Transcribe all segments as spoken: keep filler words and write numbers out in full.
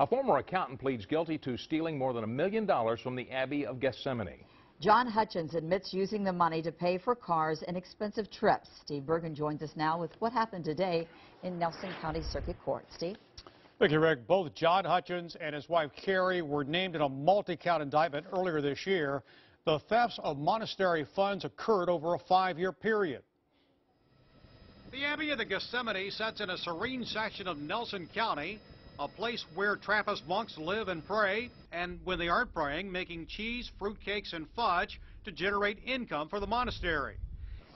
A former accountant pleads guilty to stealing more than a million dollars from the Abbey of Gethsemani. John Hutchins admits using the money to pay for cars and expensive trips. Steve Bergen joins us now with what happened today in Nelson County Circuit Court. Steve? Thank you, Rick. Both John Hutchins and his wife, Carrie, were named in a multi-count indictment earlier this year. The thefts of monastery funds occurred over a five-year period. The Abbey of the Gethsemani sits in a serene section of Nelson County, a place where Trappist monks live and pray, and when they aren't praying, making cheese, fruitcakes, and fudge to generate income for the monastery.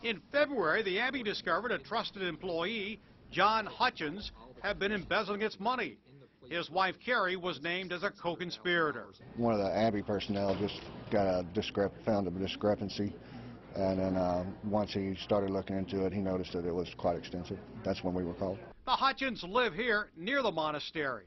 In February, the Abbey discovered a trusted employee, John Hutchins, had been embezzling its money. His wife, Carrie, was named as a co-conspirator. One of the Abbey personnel just got a discrep found a discrepancy, and then uh, once he started looking into it, he noticed that it was quite extensive. That's when we were called. The Hutchins live here near the monastery.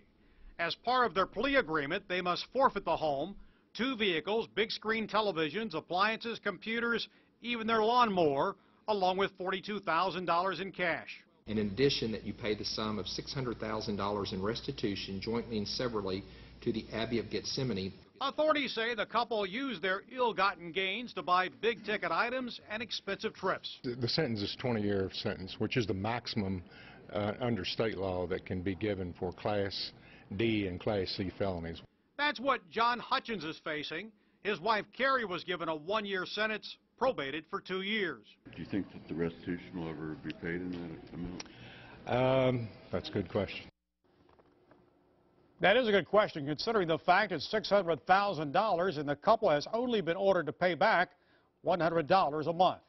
As part of their plea agreement, they must forfeit the home, two vehicles, big screen televisions, appliances, computers, even their lawnmower, along with forty-two thousand dollars in cash. In addition, that you pay the sum of six hundred thousand dollars in restitution jointly and severally to the Abbey of Gethsemani. Authorities say the couple used their ill-gotten gains to buy big-ticket items and expensive trips. The, the sentence is twenty-year sentence, which is the maximum Uh, under state law that can be given for Class D and Class C felonies. That's what John Hutchins is facing. His wife, Carrie, was given a one-year sentence, probated for two years. Do you think that the restitution will ever be paid in that amount? Um, that's a good question. That is a good question, considering the fact it's six hundred thousand dollars and the couple has only been ordered to pay back one hundred dollars a month.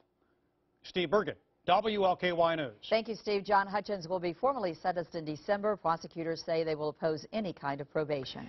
Steve Bergen, W L K Y News. Thank you, Steve. John Hutchins will be formally sentenced in December. Prosecutors say they will oppose any kind of probation.